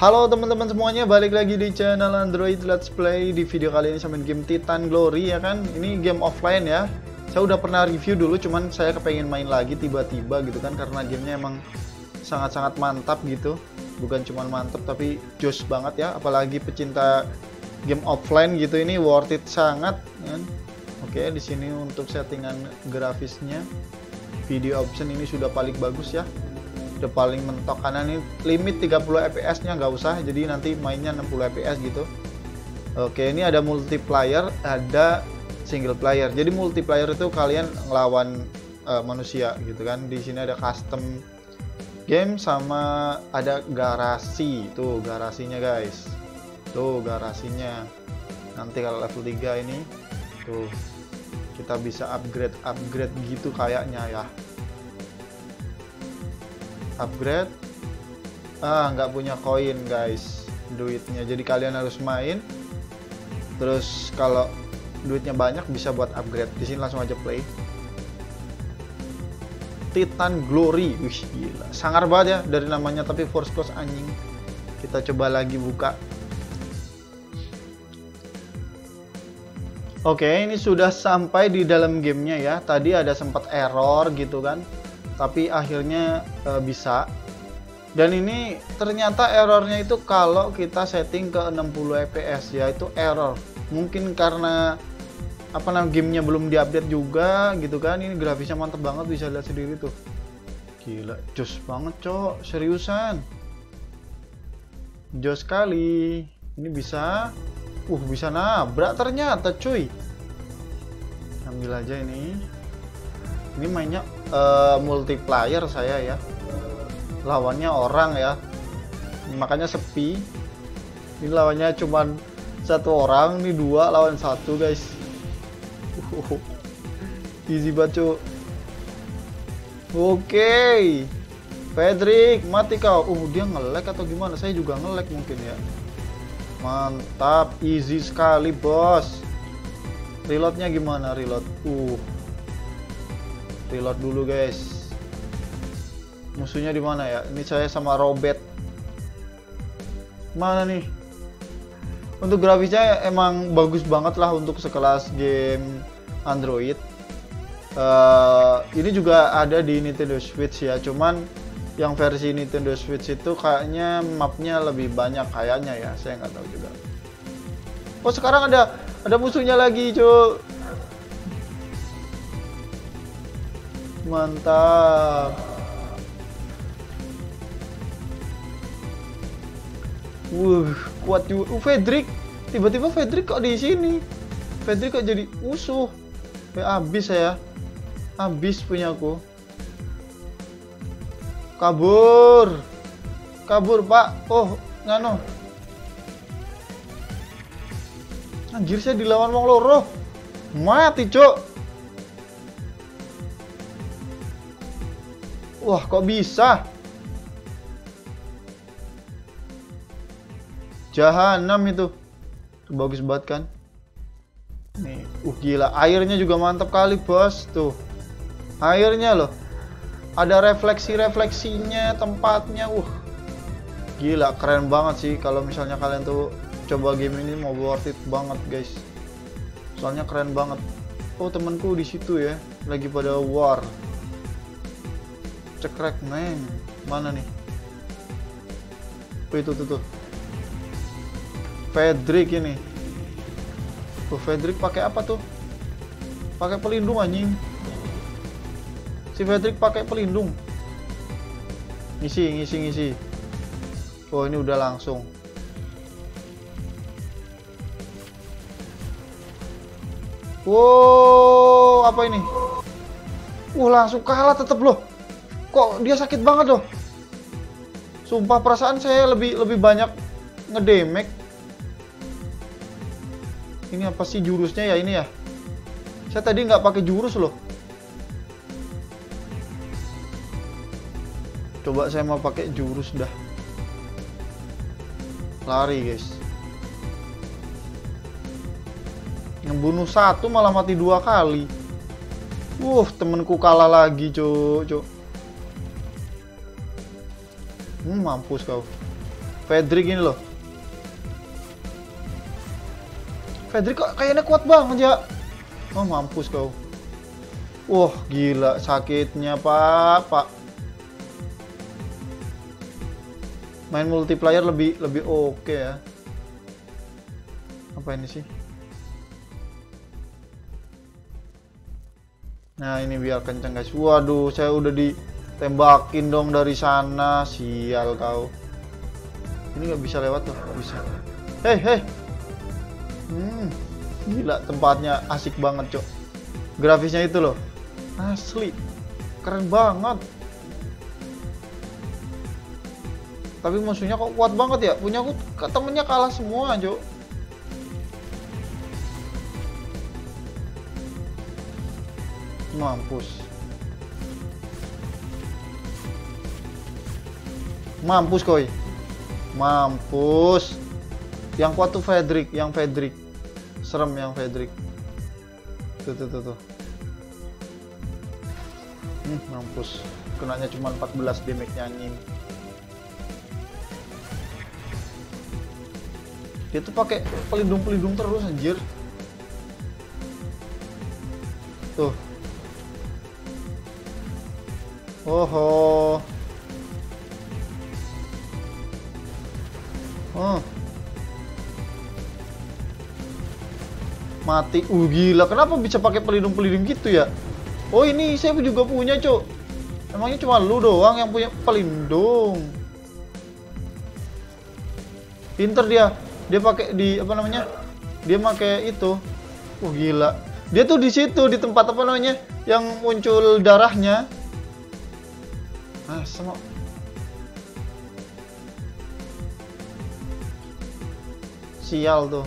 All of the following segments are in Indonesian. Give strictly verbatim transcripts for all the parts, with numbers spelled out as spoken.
Halo teman-teman semuanya, balik lagi di channel Android Let's Play. Di video kali ini saya main game Titan Glory ya kan. Ini game offline ya. Saya udah pernah review dulu, cuman saya kepengen main lagi tiba-tiba gitu kan, karena gamenya emang sangat-sangat mantap gitu. Bukan cuman mantap tapi jos banget ya, apalagi pecinta game offline gitu, ini worth it sangat kan. Oke, di sini untuk settingan grafisnya, video option ini sudah paling bagus ya. Udah paling mentok karena ini limit tiga puluh F P S nya nggak usah, jadi nanti mainnya enam puluh F P S gitu. Oke, ini ada multiplayer, ada single player. Jadi multiplayer itu kalian ngelawan uh, manusia gitu kan. Di sini ada custom game sama ada garasi. Tuh garasinya guys, tuh garasinya nanti kalau level tiga ini tuh kita bisa upgrade upgrade gitu kayaknya ya. Upgrade, ah nggak punya koin guys, duitnya, jadi kalian harus main. Terus kalau duitnya banyak bisa buat upgrade. Di sini langsung aja play. Titan Glory, wih gila, sangar banget ya dari namanya, tapi force close anjing. Kita coba lagi buka. Oke, ini sudah sampai di dalam gamenya ya. Tadi ada sempat error gitu kan, tapi akhirnya e, bisa. Dan ini ternyata errornya itu kalau kita setting ke enam puluh F P S ya, itu error. Mungkin karena apa namanya, gamenya belum diupdate juga gitu kan. Ini grafisnya mantep banget, bisa lihat sendiri tuh. Gila, jos banget cok, seriusan. Jos sekali. Ini bisa, uh bisa nabrak ternyata cuy. Ambil aja ini. Ini mainnya uh, multiplayer saya ya, lawannya orang ya, makanya sepi. Ini lawannya cuman satu orang, ini dua lawan satu guys. Uh, easy banget. Oke, Fajri mati kau. Uh dia nge-lag atau gimana? Saya juga nge-lag mungkin ya. Mantap, easy sekali bos. Reloadnya gimana? Reload. Uh. Reload dulu guys. Musuhnya di mana ya? Ini saya sama Robert. Mana nih? Untuk grafisnya emang bagus banget lah untuk sekelas game Android. Uh, ini juga ada di Nintendo Switch ya. Cuman yang versi Nintendo Switch itu kayaknya mapnya lebih banyak kayaknya ya. Saya nggak tahu juga. Oh sekarang ada ada musuhnya lagi cuy. Mantap. Wuh, kuat juga. Uh, Fredrik, tiba-tiba Fredrik kok di sini. Fredrik kok jadi usuh. Ya, abis saya. Abis punya aku. Kabur. Kabur, Pak. Oh, ngano. Anjir, saya dilawan wong loro. Mati, cok. Wah, kok bisa? Jahanam itu. Bagus banget kan? Nih, uh gila, airnya juga mantap kali, bos. Tuh. Airnya loh. Ada refleksi-refleksinya, tempatnya. Uh. Gila, keren banget sih kalau misalnya kalian tuh coba game ini, mau worth it banget, guys. Soalnya keren banget. Oh, temanku di situ ya, lagi pada war. Cekrek neng, mana nih? Oh, itu tuh tuh. Fredrik ini. Tuh Fredrik pakai apa tuh? Pakai pelindung anjing. Si Fredrik pakai pelindung. Ngisi, ngisi, ngisi. Oh, ini udah langsung. Wow, apa ini? Uh, langsung kalah tetep loh. Kok dia sakit banget loh. Sumpah perasaan saya lebih lebih banyak ngedemek. Ini apa sih jurusnya ya ini ya? Saya tadi nggak pakai jurus loh. Coba saya mau pakai jurus dah. Lari guys. Ngebunuh satu malah mati dua kali. Wuh, temenku kalah lagi cuk cuk. Hmm, mampus kau. Fajri gini loh. Fajri kok kayaknya kuat banget ya. Oh mampus kau. Wah gila sakitnya pak pak. Main multiplayer lebih lebih oke ya. Apa ini sih? Nah ini biar kenceng guys. Waduh saya udah ditembakin dong dari sana. Sial kau. Ini nggak bisa lewat tuh, nggak bisa. Hei hei. Hmm, gila tempatnya asik banget cok. Grafisnya itu loh, asli, keren banget. Tapi musuhnya kok kuat banget ya. Punya aku temennya kalah semua cok. Mampus, mampus koi, mampus. Yang kuat tuh Fredrik, yang Fredrik, serem yang Fredrik. Tuh tuh tuh tuh. Hmm, mampus, kenanya cuma empat belas damage nyanyiin. Dia tuh pakai pelindung-pelindung terus anjir. Tuh. Oho. Oh. Mati. Uh gila, kenapa bisa pakai pelindung-pelindung gitu ya? Oh, ini saya juga punya, Cuk. Emangnya cuma lu doang yang punya pelindung? Pinter dia. Dia pakai di apa namanya? Dia pakai itu. Uh gila. Dia tuh di situ di tempat apa namanya? Yang muncul darahnya. Ah, sama. Sial tuh.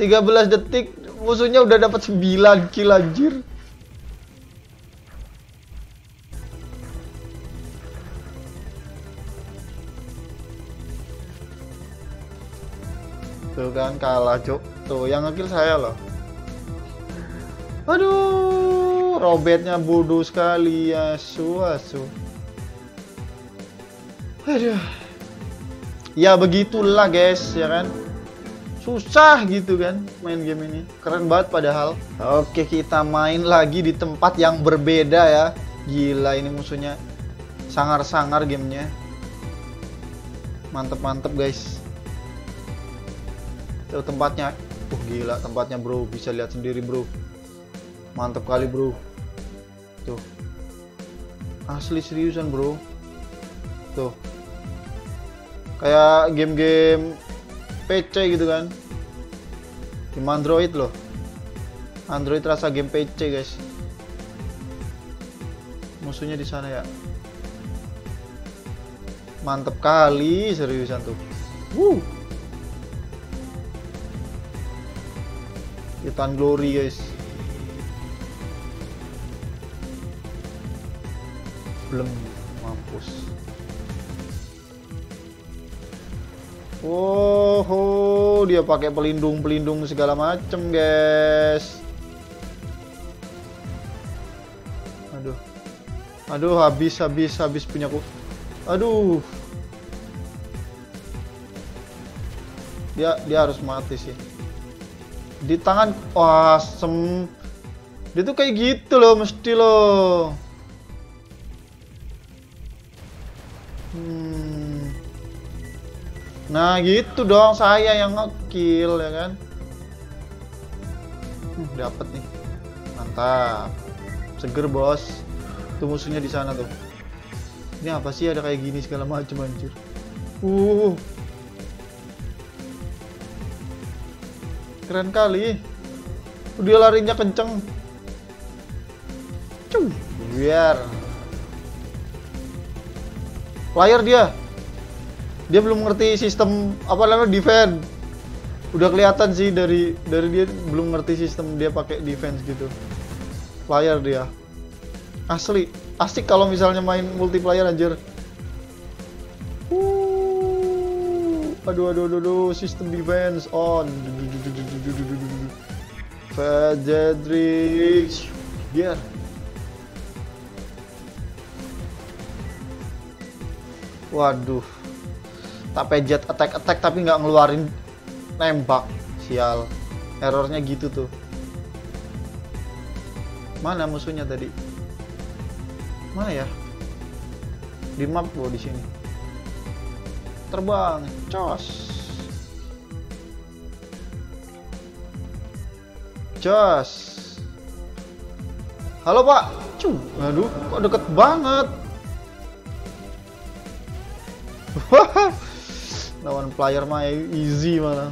tiga belas detik musuhnya udah dapat sembilan kill anjir. Tuh kan kalah, Cuk. Tuh yang nge-kill saya loh. Aduh. Robertnya bodoh sekali ya, suasu. Aduh. Ya begitulah guys, ya kan. Susah gitu kan main game ini. Keren banget padahal. Oke, kita main lagi di tempat yang berbeda ya. Gila ini musuhnya. Sangar-sangar gamenya. Mantep-mantep guys. Tuh tempatnya. Uh gila tempatnya bro, bisa lihat sendiri bro. Mantep kali bro. Tuh. Asli seriusan bro. Tuh. Kayak game-game P C gitu kan. Game Android loh. Android rasa game P C guys. Musuhnya di sana ya. Mantep kali seriusan tuh. Woo. Titan Glory guys. Belum mampus. Wow, oh, dia pakai pelindung-pelindung segala macem, guys. Aduh, aduh, habis, habis, habis punyaku. Aduh, dia, dia harus mati sih. Di tangan, awesome. Dia tuh kayak gitu loh, mesti loh. Hmm. Nah gitu dong, saya yang nge-kill ya kan. Hmm, dapat nih, mantap, seger bos. Tuh musuhnya di sana tuh. Ini apa sih ada kayak gini segala macam anjir. Uh, keren kali. Dia larinya kenceng. Cuh, biar. Player dia, dia belum ngerti sistem apa namanya defense. Udah kelihatan sih dari dari dia belum ngerti sistem dia pakai defense gitu. Player dia, asli asik kalau misalnya main multiplayer anjir. Uh, aduh aduh aduh, aduh sistem defense on. Fajri, biar. Waduh, tak pejet attack-attack tapi nggak ngeluarin nembak. Sial, errornya gitu tuh. Mana musuhnya tadi? Mana ya? Di map gua di sini. Terbang, cos. Cos. Halo, Pak. Cu, aduh, kok deket banget. Lawan player mah easy malah.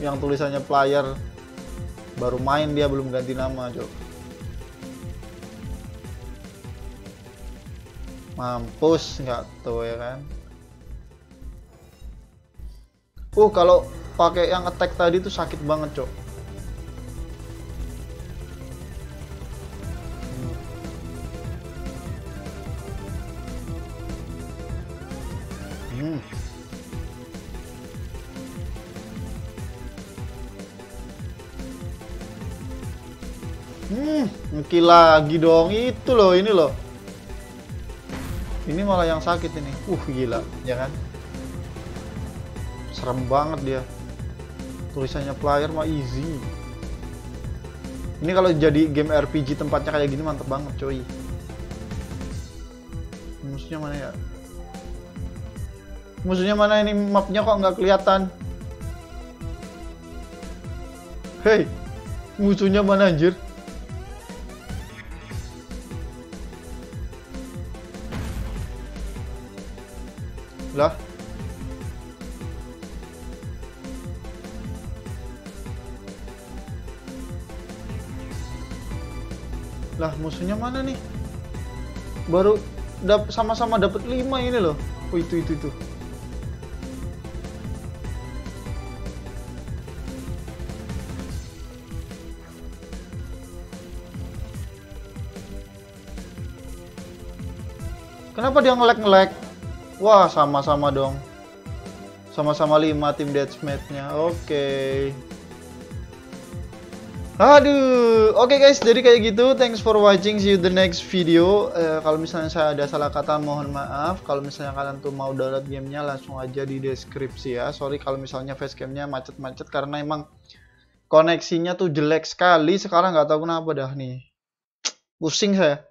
Yang tulisannya player baru main dia belum ganti nama, Cok. Mampus nggak tuh ya kan. Uh kalau pakai yang attack tadi tuh sakit banget, Cok. Hmm. Hmm, ngeki lagi dong itu loh, ini loh. Ini malah yang sakit ini. Uh, gila, ya kan? Serem banget dia. Tulisannya player mah easy. Ini kalau jadi game R P G tempatnya kayak gini mantep banget, coy. Musuhnya mana ya? Musuhnya mana ini? Mapnya kok nggak kelihatan? Hei, musuhnya mana anjir? Lah. Lah, musuhnya mana nih? Baru sama-sama dapat lima ini loh. Oh, itu itu itu. Kenapa dia nge-lag-nge-lag? Wah, sama-sama dong. Sama-sama lima tim deathmatch-nya. Oke. Okay. Aduh. Oke okay, guys, jadi kayak gitu. Thanks for watching. See you the next video. Eh, kalau misalnya saya ada salah kata, mohon maaf. Kalau misalnya kalian tuh mau download gamenya, langsung aja di deskripsi ya. Sorry kalau misalnya facecamnya macet-macet karena emang koneksinya tuh jelek sekali. Sekarang nggak tahu kenapa dah nih. Pusing saya.